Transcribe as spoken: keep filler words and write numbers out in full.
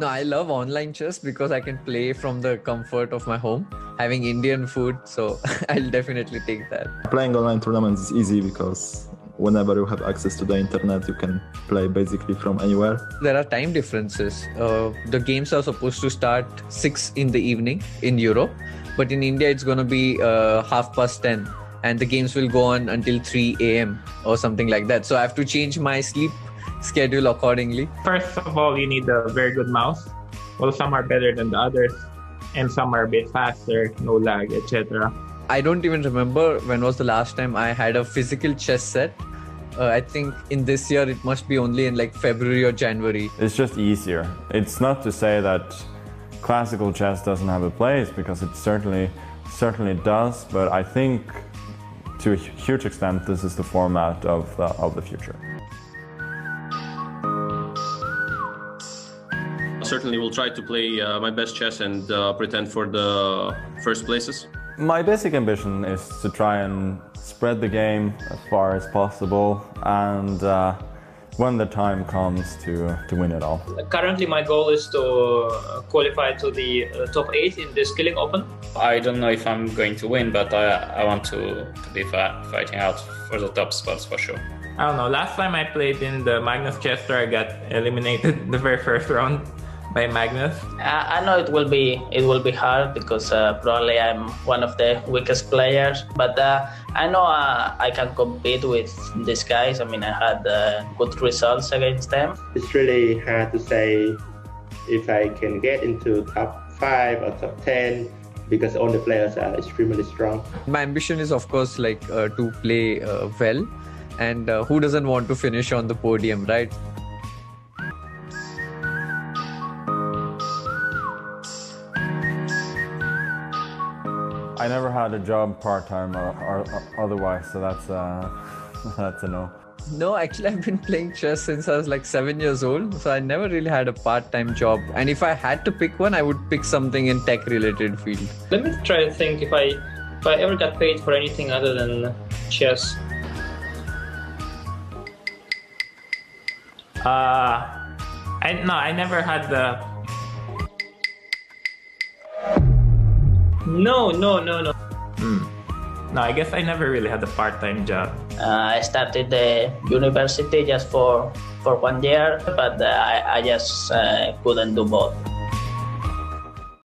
No, I love online chess because I can play from the comfort of my home, having Indian food. So I'll definitely take that. Playing online tournaments is easy because whenever you have access to the internet, you can play basically from anywhere. There are time differences. Uh, the games are supposed to start six in the evening in Europe, but in India, it's going to be uh, half past ten. And the games will go on until three a m or something like that. So I have to change my sleep schedule accordingly. First of all, you need a very good mouse. Well, some are better than the others, and some are a bit faster, no lag, et cetera. I don't even remember when was the last time I had a physical chess set. Uh, I think in this year, it must be only in like February or January. It's just easier. It's not to say that classical chess doesn't have a place, because it certainly, certainly does, but I think to a huge extent, this is the format of the, of the future. Certainly will try to play uh, my best chess and uh, pretend for the first places. My basic ambition is to try and spread the game as far as possible, and uh, when the time comes to, to win it all. Currently my goal is to qualify to the uh, top eight in the Skilling Open. I don't know if I'm going to win, but I, I want to, to be fa fighting out for the top spots for sure. I don't know, last time I played in the Magnus Chester, I got eliminated the very first round by Magnus. I, I know it will be it will be hard because uh, probably I'm one of the weakest players, but uh, I know uh, I can compete with these guys. I mean, I had uh, good results against them. It's really hard to say if I can get into top five or top ten because all the players are extremely strong. My ambition is, of course, like uh, to play uh, well, and uh, who doesn't want to finish on the podium, right? I never had a job part-time or, or, or otherwise, so that's, uh, that's a no. No, actually I've been playing chess since I was like seven years old, so I never really had a part-time job. And if I had to pick one, I would pick something in tech-related field. Let me try to think if I, if I ever got paid for anything other than chess. Uh, I, no, I never had the... No, no, no, no. Mm. No, I guess I never really had a part-time job. Uh, I started the university just for for one year, but uh, I, I just uh, couldn't do both.